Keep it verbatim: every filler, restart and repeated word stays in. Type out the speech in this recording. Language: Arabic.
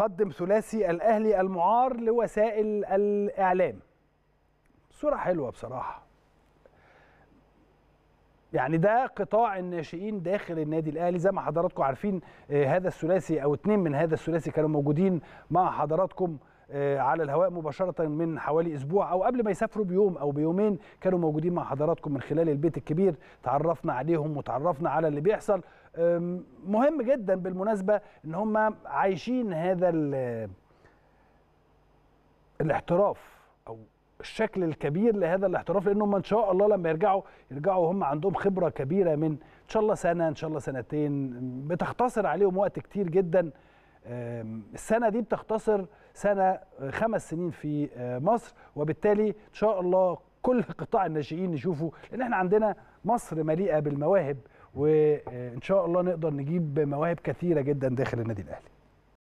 يقدم ثلاثي الأهلي المعار لوسائل الإعلام. صورة حلوة بصراحة. يعني ده قطاع الناشئين داخل النادي الأهلي، زي ما حضراتكم عارفين هذا الثلاثي أو اتنين من هذا الثلاثي كانوا موجودين مع حضراتكم على الهواء مباشرة من حوالي أسبوع، أو قبل ما يسافروا بيوم أو بيومين كانوا موجودين مع حضراتكم من خلال البيت الكبير، تعرفنا عليهم وتعرفنا على اللي بيحصل. مهم جدا بالمناسبة إن هم عايشين هذا الاحتراف أو الشكل الكبير لهذا الاحتراف، لأنهم إن شاء الله لما يرجعوا يرجعوا هم عندهم خبرة كبيرة من إن شاء الله سنة إن شاء الله سنتين، بتختصر عليهم وقت كتير جدا. السنة دي بتختصر سنة خمس سنين في مصر، وبالتالي إن شاء الله كل قطاع الناشئين نشوفه، لأن احنا عندنا مصر مليئة بالمواهب، وإن شاء الله نقدر نجيب مواهب كثيرة جدا داخل النادي الأهلي.